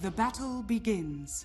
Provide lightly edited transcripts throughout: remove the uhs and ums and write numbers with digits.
The battle begins.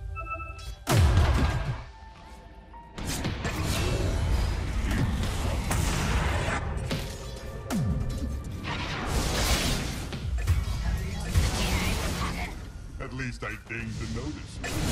At least I deigned to notice.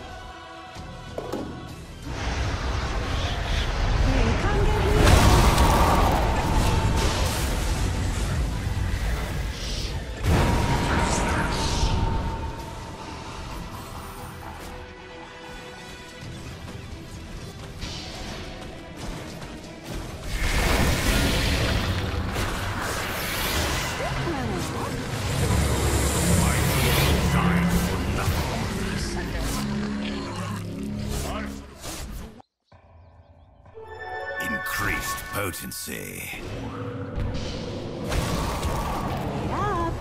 Increased potency. Up.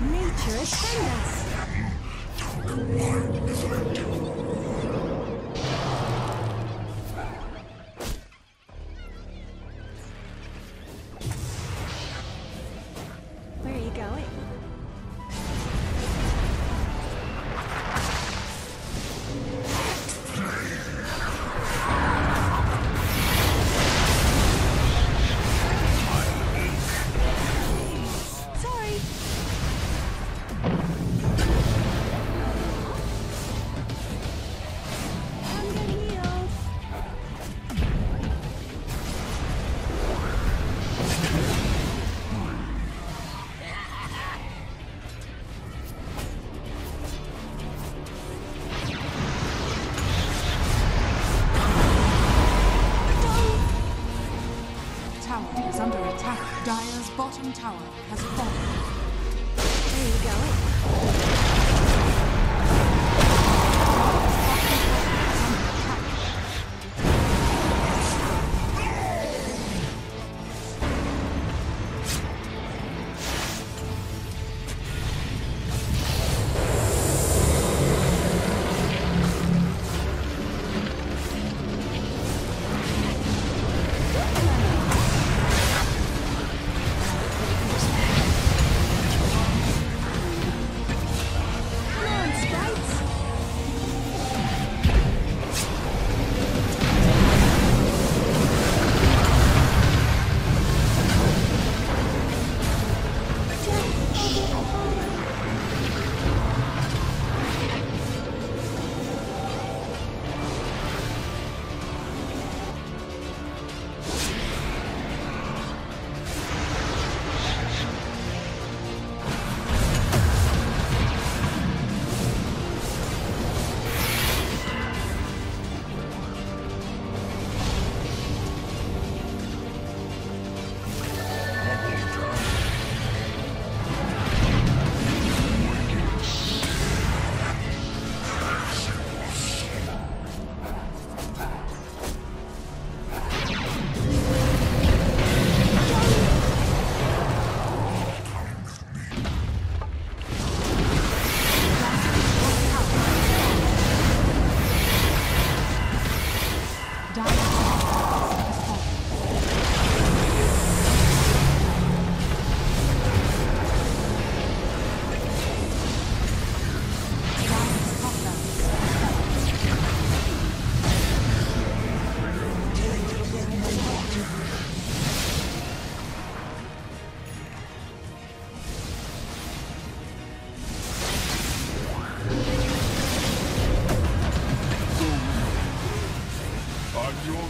Nature is famous. Dire's bottom tower has fallen. There you go.